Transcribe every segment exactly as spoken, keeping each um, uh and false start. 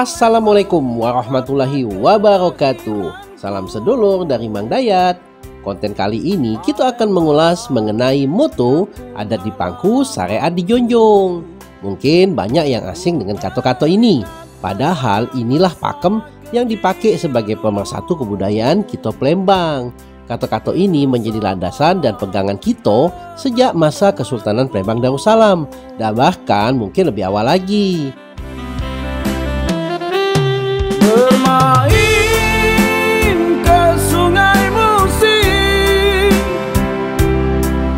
Assalamualaikum warahmatullahi wabarakatuh. Salam sedulur dari Mang Dayat. Konten kali ini kita akan mengulas mengenai moto adat dipangku syariat dijunjung. Mungkin banyak yang asing dengan kata-kata ini. Padahal inilah pakem yang dipakai sebagai pemersatu kebudayaan kita Palembang. Kata-kata ini menjadi landasan dan pegangan kita sejak masa Kesultanan Palembang Darussalam, dan bahkan mungkin lebih awal lagi. Bermain ke sungai musim,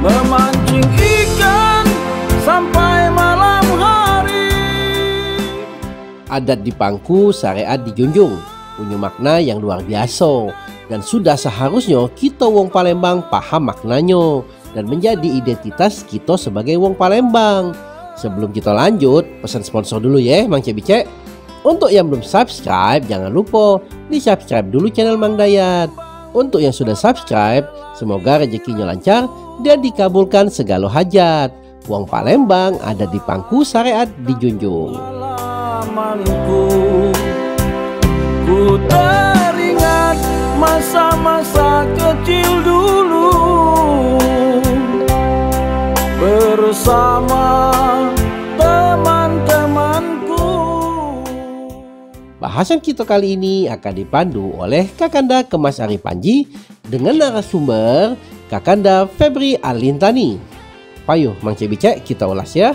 memancing ikan sampai malam hari. Adat dipangku syariat dijunjung punya makna yang luar biasa, dan sudah seharusnya kita wong Palembang paham maknanya dan menjadi identitas kita sebagai wong Palembang. Sebelum kita lanjut, pesan sponsor dulu ya Mang Cebicek. Untuk yang belum subscribe, jangan lupa di subscribe dulu channel Mang Dayat. Untuk yang sudah subscribe, semoga rezekinya lancar dan dikabulkan segala hajat. Wong Palembang ada di pangku syariat dijunjung. Ku teringat masa-masa kecil dulu bersama teman-temanku. Bahasan kita kali ini akan dipandu oleh Kakanda Kemas Ari Panji dengan narasumber Kakanda Febri Alintani. Payuh Mang Cebicek, kita ulas ya.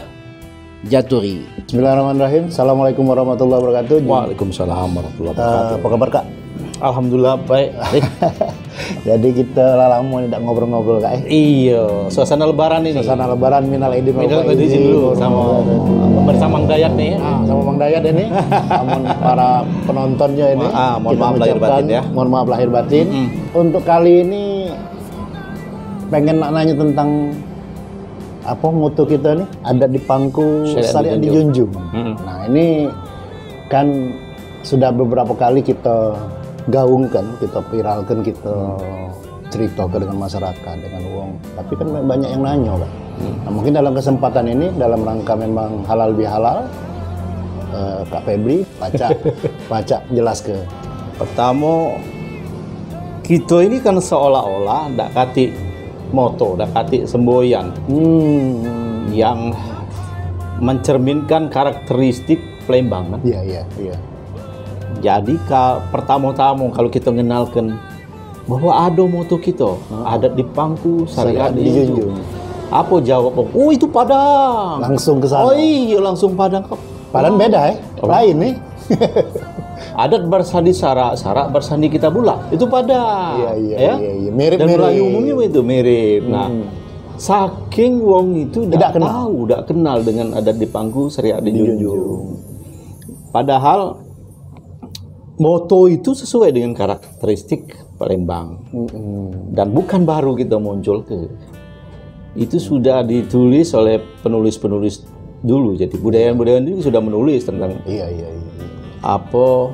Jaturi. Bismillahirrahmanirrahim. Assalamualaikum warahmatullahi wabarakatuh. Waalaikumsalam warahmatullahi wabarakatuh. Uh, apa kabar Kak? Alhamdulillah baik. Jadi kita lama tidak ngobrol-ngobrol Kak. Iya. Suasana Lebaran ini. Suasana Lebaran minal aidin wal faizin dulu sama bersama Mang Dayat nih. Ah, sama Mang Dayat ini. Amun para penontonnya ini. Ah, mohon maaf lahir batin ya. Mohon maaf lahir batin. Mm. Untuk kali ini pengen nanya tentang apa moto kita nih, adat dipangku syariat dijunjung. Hmm. Nah ini kan sudah beberapa kali kita gaungkan, kita viralkan, kita hmm. ceritakan dengan masyarakat, dengan uang. Tapi kan banyak yang nanya Pak. Hmm. Nah, mungkin dalam kesempatan ini, dalam rangka memang halal bihalal, eh, Kak Febri, baca, baca, jelas ke. Pertama, kita ini kan seolah-olah ndak kati moto, dakati semboyan hmm. yang mencerminkan karakteristik Palembang kan? Iya, iya, iya. Jadi pertama-tama kalau kita mengenalkan bahwa ada moto kita, hmm. adat dipangku syariat dijunjung. Apa jawab? Oh itu Padang. Langsung ke sana. Oh iya langsung Padang. Padang oh. Beda ya, eh? Oh. Lain nih. Adat bersandi sarak, sarak bersandi kita pula. Itu Padang. Iya, iya, ya? Iya, iya. Mirip, dan mirip. Melayu umumnya itu mirip. Hmm. Nah, saking wong itu tidak tahu, tidak kenal dengan adat dipangku syariat dijunjung. Padahal moto itu sesuai dengan karakteristik Palembang. Mm-hmm. Dan bukan baru kita muncul ke. Itu sudah ditulis oleh penulis-penulis dulu. Jadi budaya-budaya dulu sudah menulis tentang iya, iya, iya. Apa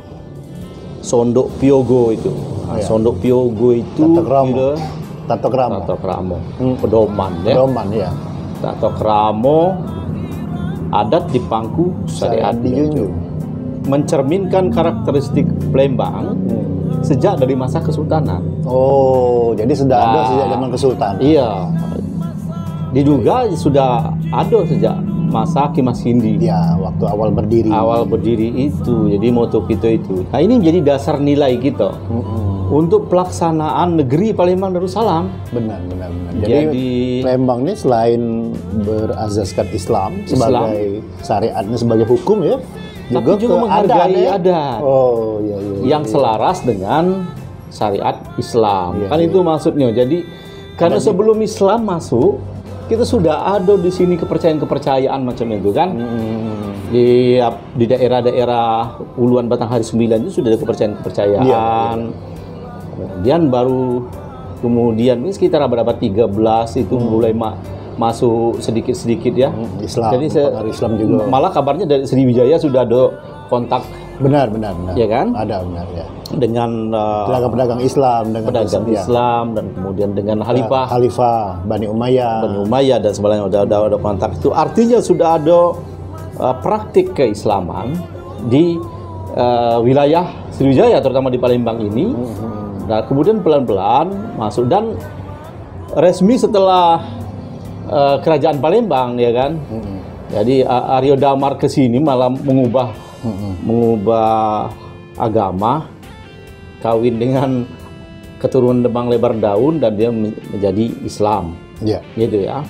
Sondok Piogo itu nah, ya. Sondok Piogo itu Tato Kramo, Tato Kramo. Tato Kramo. Hmm. Pedoman ya, pedoman ya. Tato Kramo adat dipangku syariat dijunjung mencerminkan karakteristik Palembang hmm. sejak dari masa Kesultanan. Oh jadi sudah nah, ada sejak zaman Kesultanan. Iya diduga iya. Sudah ada sejak masa Kemas Hindi. Ya, waktu awal berdiri. Awal berdiri itu, jadi moto kita itu. Nah, ini menjadi dasar nilai kita mm-hmm. untuk pelaksanaan negeri Palembang Darussalam. Benar, benar, benar. Jadi, jadi Palembang ini selain berazaskan Islam, Islam sebagai syariatnya sebagai hukum ya, juga, juga menghargai adat, adat oh, iya, iya, yang iya. selaras dengan syariat Islam. Iya, kan iya. itu maksudnya. Jadi karena adat sebelum itu. Islam masuk kita sudah ada di sini kepercayaan-kepercayaan macam itu kan hmm. di di daerah-daerah Uluan Batanghari sembilan itu sudah ada kepercayaan-kepercayaan ya, ya. Kemudian baru kemudian ini sekitar abad-abad tiga belas itu hmm. mulai ma masuk sedikit-sedikit ya Islam. Jadi Islam juga malah kabarnya dari Sriwijaya sudah ada kontak benar benar, benar. Ya kan ada benar ya dengan pedagang-pedagang uh, Islam dengan pedagang Islam, Islam dan kemudian dengan Khalifah Khalifah Bani Umayyah Bani Umayyah dan sebagainya udah ada ada kontak itu artinya sudah ada uh, praktik keislaman di uh, wilayah Sriwijaya, terutama di Palembang ini. Mm-hmm. Nah, kemudian pelan-pelan masuk dan resmi setelah uh, kerajaan Palembang, ya kan. Mm-hmm. Jadi uh, Ario Damar ke sini malah mengubah mm-hmm. mengubah agama, kawin dengan keturunan Demang Lebar Daun dan dia menjadi Islam. Yeah. Gitu ya.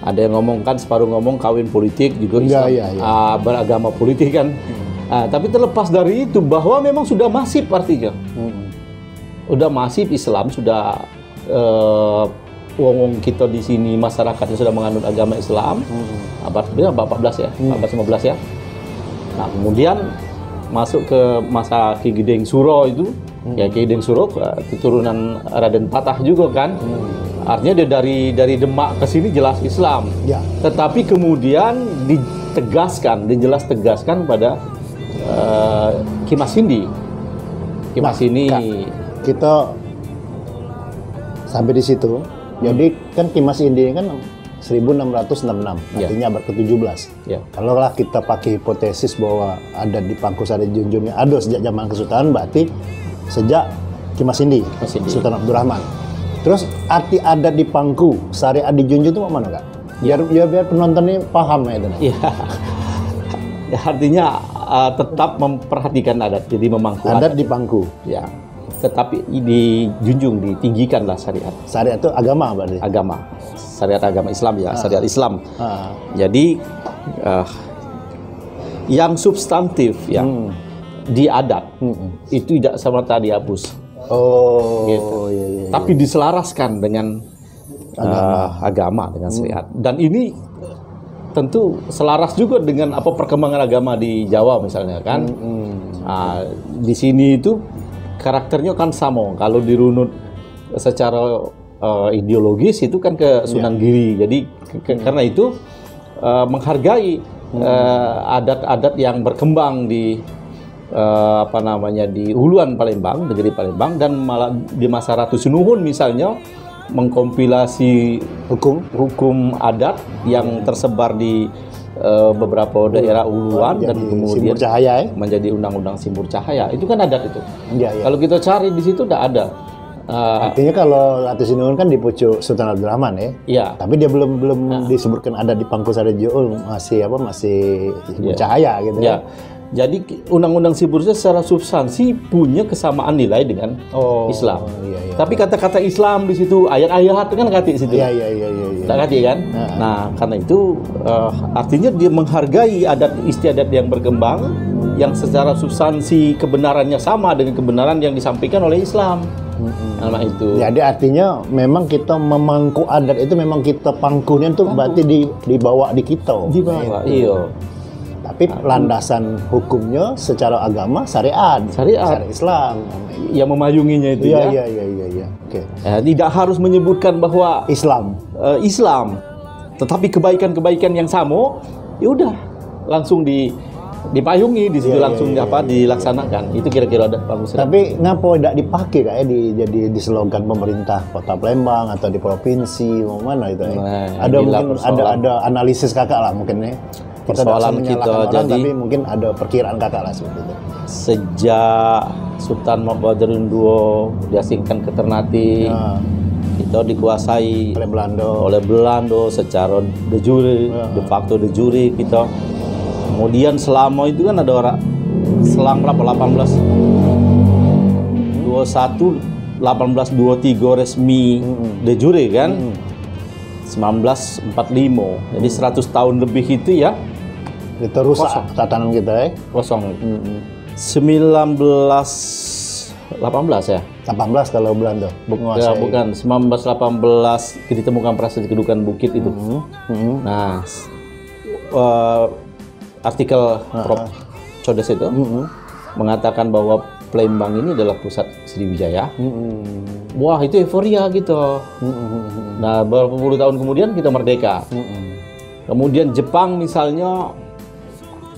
Ada yang ngomong kan, separuh ngomong kawin politik juga Islam, ya, ya, ya. Uh, beragama politik kan. Hmm. Uh, tapi terlepas dari itu bahwa memang sudah masif artinya. Hmm. Udah masif Islam, sudah uh, wong-wong kita di sini masyarakatnya sudah menganut agama Islam. Hmm. Abad empat belas ya, hmm. abad lima belas ya. Nah, kemudian masuk ke masa Ki Gede Suro itu. Hmm. Ya, Ki Gede Suro keturunan Raden Patah juga kan. Hmm. Artinya dia dari dari Demak ke sini jelas Islam. Ya. Tetapi kemudian ditegaskan, dijelas tegaskan pada uh, Kemas Hindi. Kemas Hindi. Nah, kita sampai di situ. Hmm. Jadi kan Kemas Hindi kan seribu enam ratus enam puluh enam, artinya ya. Abad ke tujuh belas. Ya. Kalaulah kita pakai hipotesis bahwa adat dipangku syariat dijunjungnya ada sejak zaman Kesultanan, berarti sejak Kemas Hindi, Sultan Abdurrahman. Terus arti adat dipangku syariat dijunjung itu mana, Kak? Biar, ya. biar, biar penonton ini paham ya, Dana. Iya. Ya, artinya uh, tetap memperhatikan adat, jadi memangku adat. Adat dipangku. Ya. Tetapi dijunjung, ditinggikanlah syariat. Syariat itu agama berarti? Agama. Syariat agama Islam ya, ah. syariat Islam. Ah. Jadi uh, yang substantif ya, hmm. di adat, hmm. itu tidak serta dihapus. Oh, gitu. Iya, iya, iya. Tapi diselaraskan dengan agama, uh, agama dengan syariat. Hmm. Dan ini tentu selaras juga dengan apa perkembangan agama di Jawa misalnya kan. Hmm. Nah, di sini itu karakternya kan sama. Kalau dirunut secara uh, ideologis itu kan ke Sunan yeah. Giri. Jadi ke hmm. karena itu uh, menghargai adat-adat hmm. uh, adat yang berkembang di Uh, apa namanya di huluan Palembang, negeri Palembang, dan malah di masa Ratu Sinuhun misalnya mengkompilasi hukum hukum adat yang tersebar di uh, beberapa daerah huluan oh, dan kemudian cahaya, ya? Menjadi undang-undang Simbol Cahaya. Itu kan adat itu. Ya, ya. Kalau kita cari di situ tidak ada. Uh, Artinya kalau Ratu Sinuhun kan dipucuk Sultan Abdurrahman ya. Iya. Tapi dia belum belum nah. disebutkan ada di Pangku Syariat Dijunjung, masih apa masih Simbol ya. Cahaya gitu ya. ya. Jadi undang-undang Siburja secara substansi punya kesamaan nilai dengan oh, Islam. Iya, iya. Tapi kata-kata Islam di situ, ayat-ayat kan kati situ. Iya iya iya iya. Tidak kati kan? Nah, nah karena itu uh, artinya dia menghargai adat istiadat yang berkembang yang secara substansi kebenarannya sama dengan kebenaran yang disampaikan oleh Islam. Nama itu. Jadi artinya memang kita memangku adat itu memang kita pangkunya itu berarti di, dibawa di kita. Dibawa. Iya. Tapi landasan hukumnya secara agama syariat, syariat Islam yang memayunginya itu ya. Iya iya iya iya. Oke. Okay. Eh, tidak harus menyebutkan bahwa Islam eh, Islam, tetapi kebaikan-kebaikan yang sama ya udah langsung di dipayungi di situ ya, langsung ya, ya, apa ya, ya, dilaksanakan. Ya, ya. Itu kira-kira ada bagus. Tapi ngapa tidak dipakai kayak di jadi di slogan pemerintah Kota Palembang atau di provinsi mau mana itu ya? Nah, ada mungkin ada ada analisis Kakak lah mungkin ya. Persoalan kita, kita orang, jadi tapi mungkin ada perkiraan Kakak lah seperti itu. Sejak Sultan Mabadarin Duo diasingkan ke Ternate, nah. kita dikuasai oleh Belando, oleh Belando secara de jure, nah. de facto de jure kita. Kemudian selama itu kan ada orang selang berapa delapan belas dua puluh satu delapan belas dua puluh tiga resmi hmm. de jure kan. Hmm. seribu sembilan ratus empat puluh lima. Jadi seratus tahun lebih itu ya. Kita rusak tatanan kita ya. Kosong. Mm-hmm. seribu sembilan ratus delapan belas ya. delapan belas kalau Belanda. Bukan, ya, bukan. seribu sembilan ratus delapan belas ditemukan prasasti kedudukan bukit itu. Mm-hmm. Nah, uh, artikel uh-huh. Prop Codes itu mm-hmm. mengatakan bahwa Palembang ini adalah pusat Sriwijaya. Mm-hmm. Wah, itu euforia gitu. Mm-hmm. Nah, beberapa puluh tahun kemudian kita merdeka. Mm-hmm. Kemudian Jepang misalnya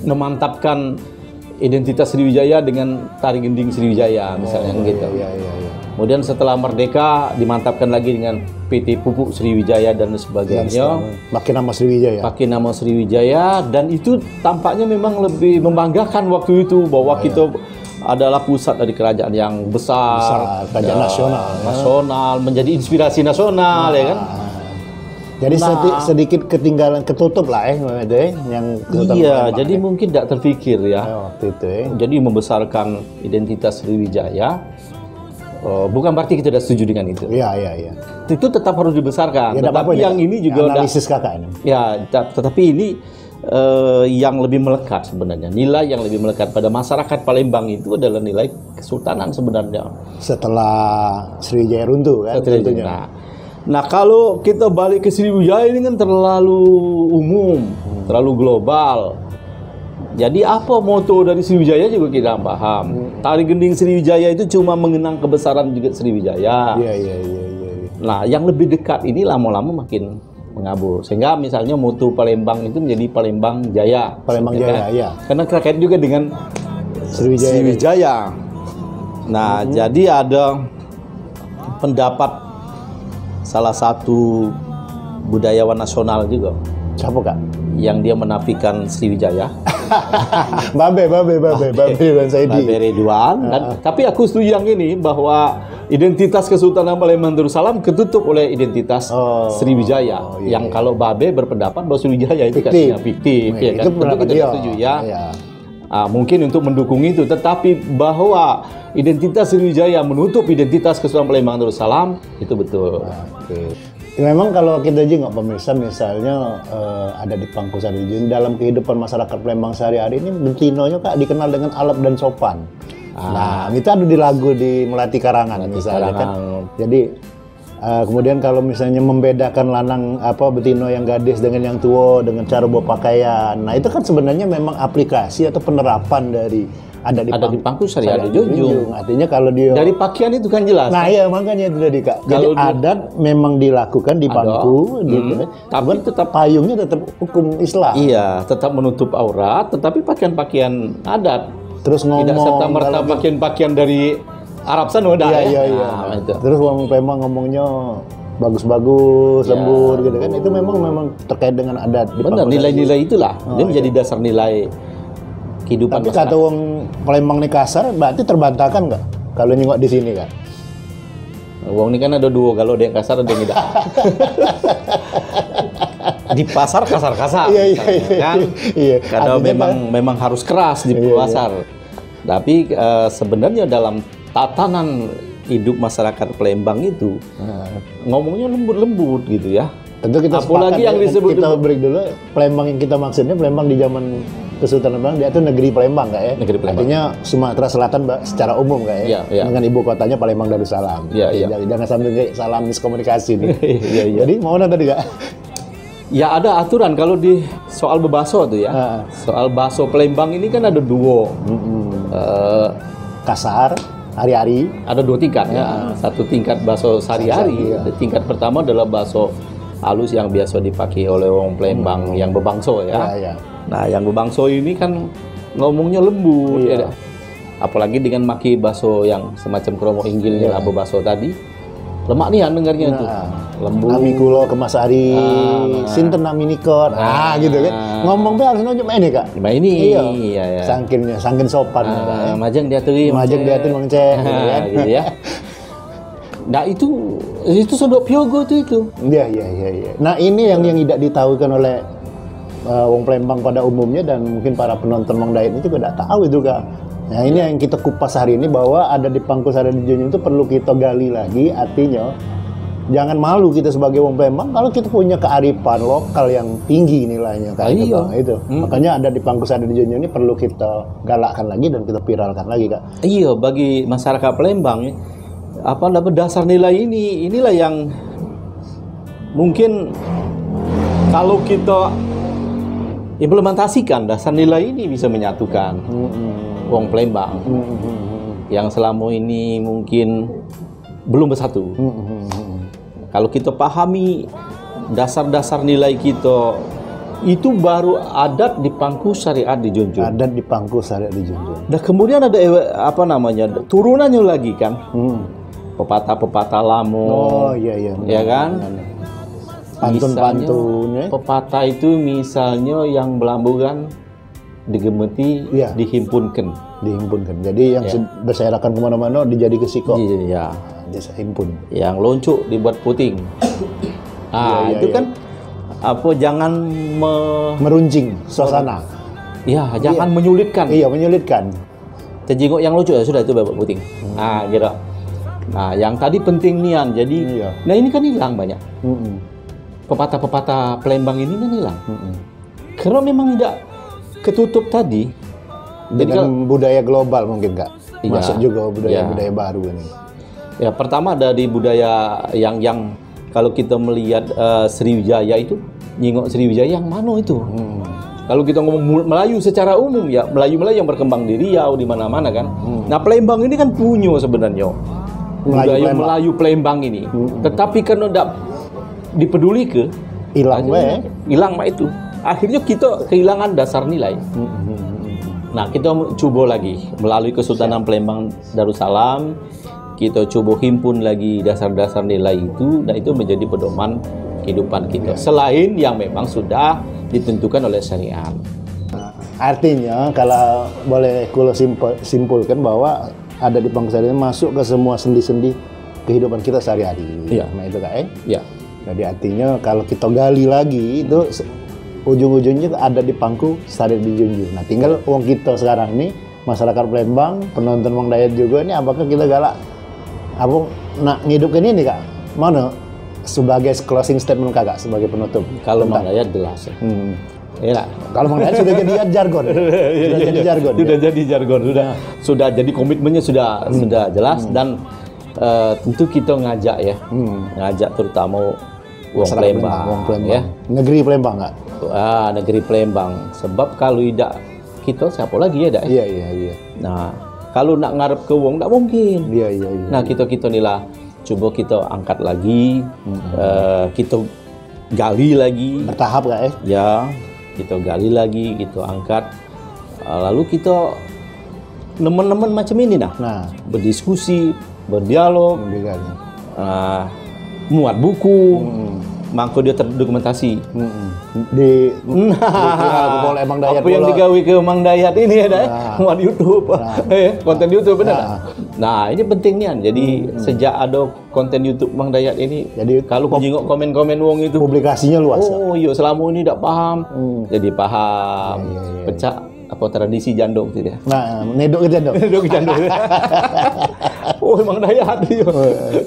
memantapkan identitas Sriwijaya dengan tari gending Sriwijaya misalnya oh, gitu. Iya, iya, iya. Kemudian setelah merdeka dimantapkan lagi dengan P T Pupuk Sriwijaya dan sebagainya. Pakai nama Sriwijaya. Pakai nama Sriwijaya, dan itu tampaknya memang lebih membanggakan waktu itu bahwa ya, kita adalah pusat dari kerajaan yang besar, besar kerajaan ya, nasional, ya. nasional menjadi inspirasi nasional, nah, ya kan. Jadi nah, sedi sedikit ketinggalan, ketutup lah eh, deh, yang iya, Palembang, jadi ya, mungkin tidak terpikir ya, ya waktu itu, eh. Jadi membesarkan identitas Sriwijaya, uh, bukan berarti kita tidak setuju dengan itu. Iya, iya, iya. Itu tetap harus dibesarkan. Ya, tetapi yang ya, ini juga analisis udah, kakak ini. Ya, tetapi ini uh, yang lebih melekat sebenarnya, nilai yang lebih melekat pada masyarakat Palembang itu adalah nilai kesultanan sebenarnya. Setelah Sriwijaya runtuh kan? Setelah runtuhnya. Nah, Nah kalau kita balik ke Sriwijaya ini kan terlalu umum, hmm. terlalu global. Jadi apa moto dari Sriwijaya juga kita paham. Hmm. Tari gending Sriwijaya itu cuma mengenang kebesaran juga Sriwijaya. Iya, iya, iya, iya. Nah yang lebih dekat ini lama-lama makin mengabur. Sehingga misalnya moto Palembang itu menjadi Palembang Jaya. Palembang Jaya, iya. Karena terkait juga dengan Sriwijaya. Sriwijaya. Nah hmm. jadi ada pendapat salah satu budayawan nasional juga. Siapa kak? Yang dia menafikan Sriwijaya. Babe, babe, babe, babe Reduan Saidi. Babe Reduan. Dan, tapi aku setuju yang ini bahwa identitas Kesultanan Palembang Darussalam ketutup oleh identitas oh, Sriwijaya. Oh, iya, yang iya, kalau Babe berpendapat bahwa Sriwijaya itu fiktif, fiktif oh, iya, ya, kan? Itu tentu kita setuju ya. Iya. Ah, mungkin untuk mendukung itu, tetapi bahwa identitas Sriwijaya menutup identitas Kesultanan Palembang Darussalam itu betul. Oke. Memang kalau kita jengok pemirsa, misalnya eh, ada di Pangku Sari dalam kehidupan masyarakat Palembang sehari-hari ini, bentinonya kak dikenal dengan alap dan sopan. Ah. Nah, itu ada di lagu di Melati Karangan Melati misalnya Karangan. Kan. Jadi Uh, kemudian kalau misalnya membedakan lanang apa betino yang gadis dengan yang tua dengan cara bawa pakaian, nah itu kan sebenarnya memang aplikasi atau penerapan dari adat dipangku syariat dijunjung. Artinya kalau dia dari pakaian itu kan jelas. Nah iya makanya itu tadi kak. Jadi kalau adat di, memang dilakukan di pangku, gitu. Hmm, tapi tetap payungnya tetap hukum Islam. Iya, tetap menutup aurat, tetapi pakaian-pakaian adat. Terus ngomong. Tidak serta merta pakaian-pakaian dari Arab sana udah iya, ya. Iya, iya. Nah, itu. Terus memang ngomongnya bagus-bagus, ya, lembut gitu kan. Itu memang memang terkait dengan adat. Benar, nilai-nilai itulah. Oh, dia iya, menjadi dasar nilai kehidupan. Tapi kata wong Palembang ini kasar, berarti terbantahkan nggak kalau nyengok di sini kan? Wong ini kan ada dua, kalau dia kasar ada yang tidak. Di pasar kasar-kasar. Iya, iya, iya, kan? Iya. Karena memang kan? Memang harus keras di iya, pasar. Iya. Tapi uh, sebenarnya dalam tatanan hidup masyarakat Palembang itu hmm. ngomongnya lembut-lembut gitu ya. Tentu kita apalagi yang disebut kita break dulu. Palembang yang kita maksudnya Palembang di zaman Kesultanan Palembang dia itu negeri Palembang nggak ya? Negeri Palembang. Artinya Sumatera Selatan secara umum nggak ya? Ya, ya? Dengan ibu kotanya Palembang Darussalam. Ya, ya. Jangan, jangan sampai salah miskomunikasi nih. Ya, ya. Jadi mau nonton tadi nggak? Ya ada aturan kalau di soal bebaso tuh ya, uh. soal baso Palembang ini kan ada dua, mm -hmm. uh, kasar, hari-hari. Ada dua tingkat uh. ya, satu tingkat baso sehari-hari. Ya. Tingkat pertama adalah baso halus yang biasa dipakai oleh orang Palembang mm -hmm. yang bebangso ya. Yeah, yeah. Nah yang bebangso ini kan ngomongnya lembut, yeah, ya, apalagi dengan maki baso yang semacam kromo inggilnya yeah, bebaso tadi. Lemak nih dengarnya nah, tuh lembut. Nami kulo Kemas Ari, nah, nah, sinten nami nikon. Nah, nah gitu kan. Ngomong bae harus nunjuk ini kak. Nah ini. Iya, iya, iya. Sangkinnya, sangkin sopan. Nah, majeng diaturi, majeng diaturi Mang Cek gitu kan. Gitu ya. Nah itu itu Sondok Piogo tuh itu. Iya, iya, iya, iya. Nah ini yang yang tidak ditahukan oleh uh, wong Palembang pada umumnya dan mungkin para penonton Mang Dayat ini juga tidak tahu itu kak. Nah ini yang kita kupas hari ini bahwa ada di pangku syariat dijunjung itu perlu kita gali lagi, artinya jangan malu kita sebagai wong Palembang kalau kita punya kearifan lokal yang tinggi nilainya kayak gitu itu. Hmm. Makanya ada di pangku syariat dijunjung ini perlu kita galakkan lagi dan kita viralkan lagi kak. Iya bagi masyarakat Palembang apa dasar nilai ini inilah yang mungkin kalau kita implementasikan dasar nilai ini bisa menyatukan. Hmm. Wong Palembang mm -hmm. yang selama ini mungkin belum bersatu. Mm -hmm. Kalau kita pahami dasar-dasar nilai kita itu baru adat dipangku syariat dijunjung. Adat dipangku syariat dijunjung. Nah kemudian ada apa namanya turunannya lagi kan. Mm. pepatah-pepatah lamo. Oh iya iya. Ya kan? Pantun-pantun. Pepatah itu misalnya yang belambugan digemeti, ya. dihimpunkan. Dihimpunkan. Jadi yang ya. berserakan kemana-mana dijadi kesiko. Iya. Jasa himpun. Yang loncuk dibuat puting. Ah ya, ya, itu ya. kan apa? Jangan me... meruncing suasana. Ya, jangan ya. menyulitkan. Iya, menyulitkan. Terjengok yang lucu ya sudah itu bapak puting. Hmm. Nah, kira. Nah, yang tadi penting nian. Jadi, iya. nah ini kan hilang banyak. Mm-mm. Pepatah-pepatah Palembang ini kan hilang. Mm-mm. Karena memang tidak ketutup tadi. Dengan jadi, budaya global mungkin enggak. Iya, masuk juga budaya-budaya iya. baru ini. Ya, pertama dari budaya yang yang kalau kita melihat uh, Sriwijaya itu, nyingok Sriwijaya yang mana itu? Hmm. Kalau kita ngomong Melayu secara umum ya, Melayu-Melayu yang berkembang di Riau, di mana-mana kan. Hmm. Nah, Palembang ini kan punya sebenarnya budaya Melayu Palembang ini. Hmm. Tetapi karena tidak dipeduli ke, hilang we. Hilang mah itu. Akhirnya kita kehilangan dasar nilai. Hmm. Nah, kita coba lagi melalui Kesultanan Palembang Darussalam, kita coba himpun lagi dasar-dasar nilai itu, dan itu menjadi pedoman kehidupan kita. Ya. Selain yang memang sudah ditentukan oleh syariat. Artinya kalau boleh kulo simpul, simpulkan bahwa ada di pangkusan masuk ke semua sendi-sendi kehidupan kita sehari-hari. Iya. Nah itu kak eh? Iya. Jadi artinya kalau kita gali lagi itu ujung-ujungnya ada di pangku syariat dijunjung. Nah tinggal uang kita sekarang ini masyarakat Palembang, penonton Mang Dayat juga ini apakah kita galak apa nak ngidupkan ini kak? Mana? Sebagai closing statement kakak, sebagai penutup. Kalau Mang Dayat jelas ya. Hmm. Iya. Kalau Mang Dayat sudah jadi jargon. Sudah jadi jargon. Sudah ya? jadi jargon. Sudah sudah jadi komitmennya sudah hmm. sudah jelas hmm. dan uh, tentu kita ngajak ya. Hmm. Ngajak terutama wong Palembang, wong Palembang. Ya. Negeri Palembang enggak? Ah, negeri Palembang. Sebab kalau tidak kita siapa lagi ya, Dak? Iya, iya, iya. Nah, kalau nak ngarep ke wong enggak mungkin. Iya, iya, iya. Nah, kita-kita nilah coba kita angkat lagi, hmm. uh, kita gali lagi. Bertahap gak eh? Ya, kita gali lagi, kita angkat. Uh, lalu kita nemen-nemen macam ini nah. nah. Berdiskusi, berdialog, uh, muat buku, hmm. mangko dia terdokumentasi. Hmm. Di, nah, di Mang Dayat apa yang digawe ke Mang Dayat ini ya, nah. muat YouTube, nah. konten YouTube benar. Nah. Nah, ini pentingnya. Jadi hmm. sejak ada konten YouTube Mang Dayat ini, jadi kalau jengok komen-komen wong itu publikasinya luas. Oh, iya selama ini tidak paham. Hmm. Jadi paham. Ya, ya, ya. Pecah apa tradisi jandok gitu ya. Nah, nedok ke jandok. Nedok ke jandok. Oh, Mang Dayat itu.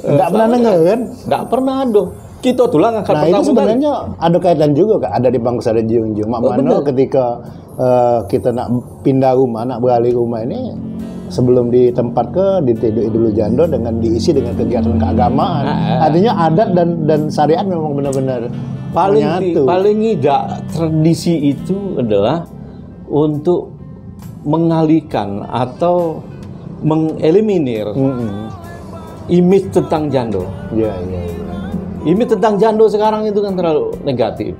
Enggak pernah denger kan? Enggak pernah doh. Kita tulang angkat nah, pertama. Nah, itu sebenarnya kan? Ada kaitan juga Kak, ada di Bangsa dan Junjung. Mak Mano ketika uh, kita nak pindah rumah, nak beralih rumah ini sebelum ditempat ke ditidoi dulu jando dengan diisi dengan kegiatan keagamaan. Nah, artinya adat dan dan syariat memang benar-benar paling di, paling tidak tradisi itu adalah untuk mengalihkan atau mengeliminir mm-hmm. image tentang jando. Iya, iya, iya. Image tentang jando sekarang itu kan terlalu negatif.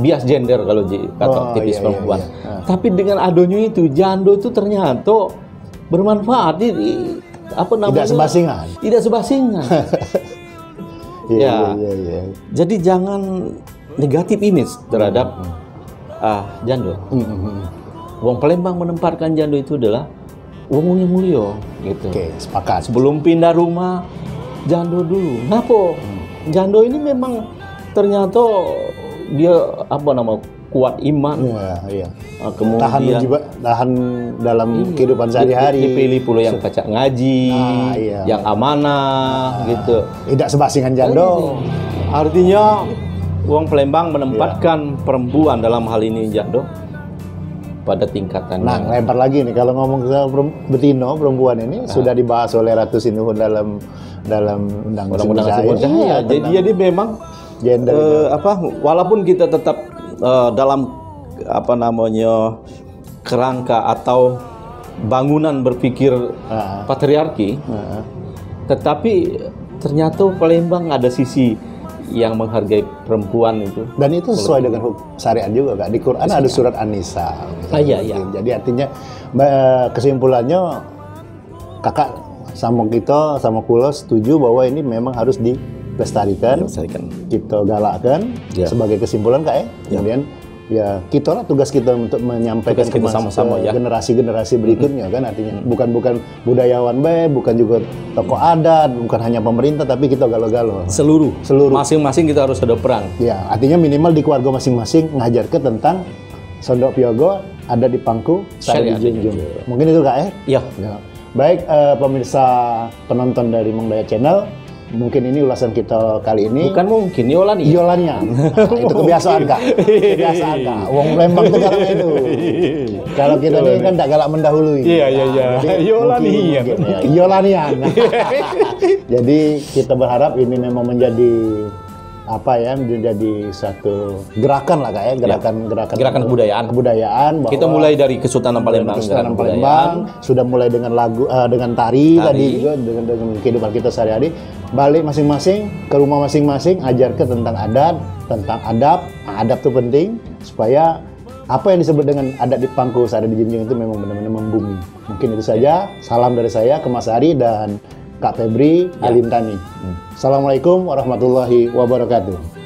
Bias gender kalau kata oh, tipis iya, perempuan. Iya, iya. Tapi dengan adanya itu jando itu ternyata bermanfaat, jadi apa namanya? Tidak sebasingan. Tidak sebasingan. Ya. Iya, iya. Jadi jangan negatif image terhadap mm-hmm. ah jando. Mm-hmm. Wong Palembang menempatkan jando itu adalah wong yang mulia, gitu. Oke, okay, sepakat. Sebelum pindah rumah, jando dulu. Kenapa? Mm. Jando ini memang ternyata dia apa nama? Kuat iman, ya, iya. kemudian tahan, ujibat, tahan dalam iya, kehidupan sehari-hari. Dipilih pula yang kacak ngaji, nah, iya. yang amanah, nah, gitu. Tidak sebasingan jando. Artinya, wong Palembang menempatkan iya. perempuan dalam hal ini jando pada tingkatan. Nah, yang... lempar lagi nih kalau ngomong soal betino perempuan ini nah. sudah dibahas oleh Ratu Sinuhun dalam dalam undang-undang Sriwijaya. Jadi jadi memang gender uh, apa? Walaupun kita tetap Uh, dalam apa namanya kerangka atau bangunan berpikir uh, patriarki, uh, tetapi ternyata Palembang ada sisi yang menghargai perempuan itu. Dan itu sesuai dengan hukum syariat juga, Kak. Di Quran ada surat An-Nisa. Ah, iya, iya. Jadi artinya kesimpulannya kakak sama kita sama kula setuju bahwa ini memang harus dilestarikan, dilestarikan. Kita galakkan ya. Sebagai kesimpulan Kak, eh? Ya. Kemudian ya kita lah tugas kita untuk menyampaikan tugas kita sama-sama ya generasi-generasi berikutnya kan artinya bukan-bukan budayawan bae, bukan juga tokoh adat, bukan hanya pemerintah tapi kita galau-galau seluruh seluruh masing-masing kita harus ada peran ya artinya minimal di keluarga masing-masing ngajar ke tentang Sondok Piogo ada di pangku syariat dijunjung mungkin itu Kak eh? Ya, ya. Baik eh, pemirsa penonton dari Mang Dayat Channel mungkin ini ulasan kita kali ini. Bukan mungkin, Yolani. Yolanya. Nah, itu kebiasaan Kak. Kebiasaan Kak. Wong Palembang itu galak itu. Kalau kita nih kan enggak galak mendahului. Iya, iya, iya. Yolani. Yolanian. Jadi kita berharap ini memang menjadi apa ya menjadi satu gerakan lah Kak ya gerakan ya. gerakan gerakan kebudayaan kebudayaan bahwa kita mulai dari Kesultanan Palembang Kesultanan Palembang sudah mulai dengan lagu uh, dengan tari, tari tadi juga dengan, dengan kehidupan kita sehari-hari balik masing-masing ke rumah masing-masing ajar ke tentang adat tentang adab nah, adab itu penting supaya apa yang disebut dengan adat dipangku syariat dijunjung itu memang benar-benar membumi mungkin itu saja ya. Salam dari saya Kemas Ari dan Kak Febri Alintani. Ya. Assalamualaikum warahmatullahi wabarakatuh.